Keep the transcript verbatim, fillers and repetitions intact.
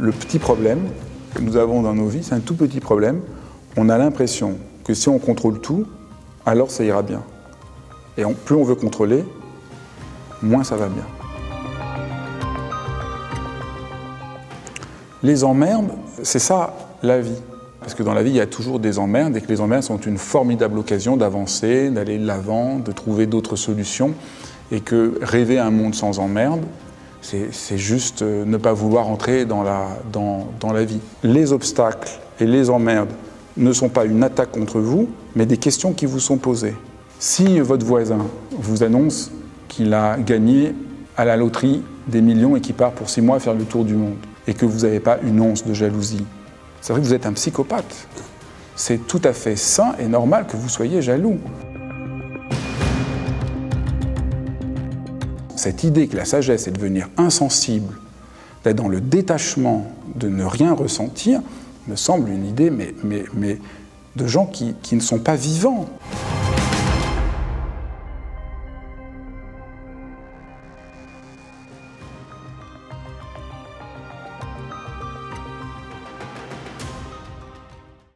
Le petit problème que nous avons dans nos vies, c'est un tout petit problème. On a l'impression que si on contrôle tout, alors ça ira bien. Et on, plus on veut contrôler, moins ça va bien. Les emmerdes, c'est ça la vie. Parce que dans la vie, il y a toujours des emmerdes et que les emmerdes sont une formidable occasion d'avancer, d'aller de l'avant, de trouver d'autres solutions. Et que rêver un monde sans emmerdes, c'est juste ne pas vouloir entrer dans la, dans, dans la vie. Les obstacles et les emmerdes ne sont pas une attaque contre vous, mais des questions qui vous sont posées. Si votre voisin vous annonce qu'il a gagné à la loterie des millions et qu'il part pour six mois faire le tour du monde, et que vous n'avez pas une once de jalousie, c'est vrai que vous êtes un psychopathe. C'est tout à fait sain et normal que vous soyez jaloux. Cette idée que la sagesse est de devenir insensible, d'être dans le détachement, de ne rien ressentir, me semble une idée mais, mais, mais de gens qui, qui ne sont pas vivants.